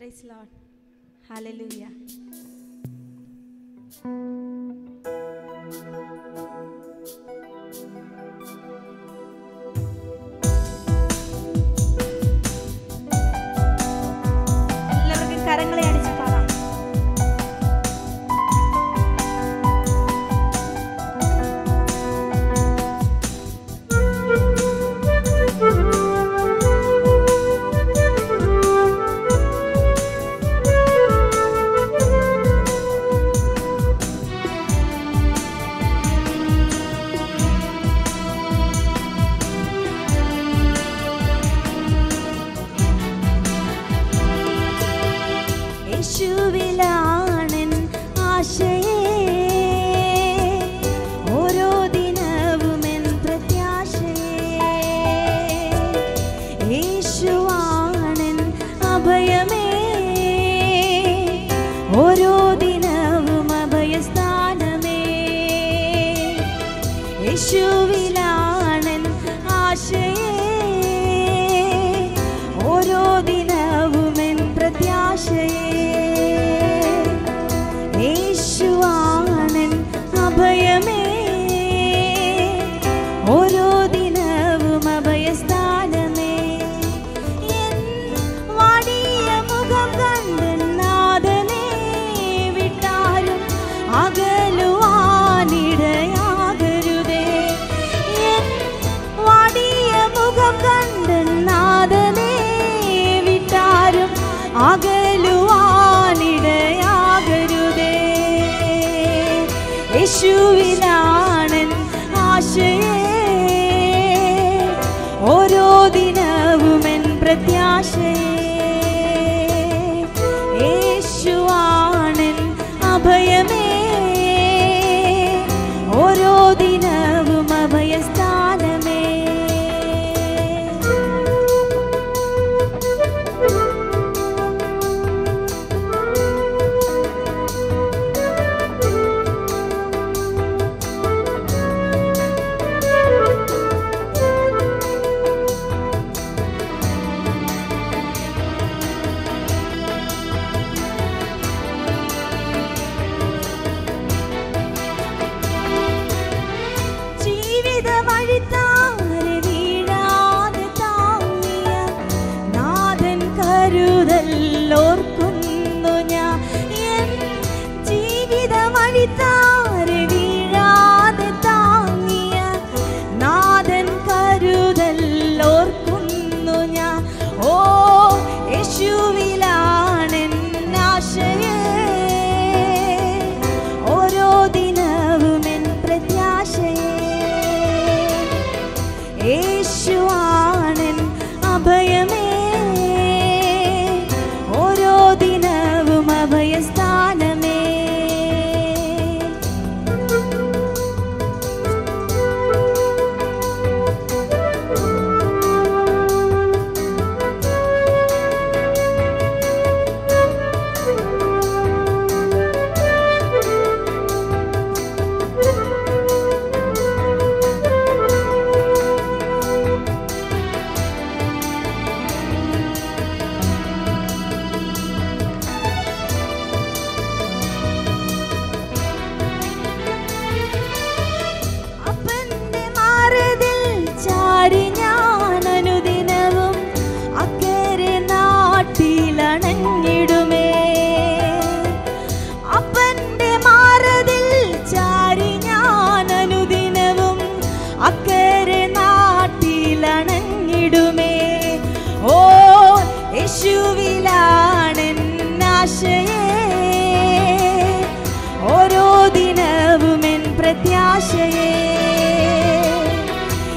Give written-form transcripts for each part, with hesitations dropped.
Praise Lord. Hallelujah.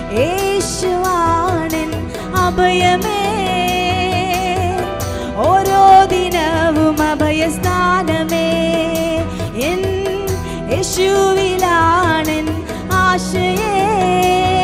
യേശുവിലാണ് ആശ്രയം.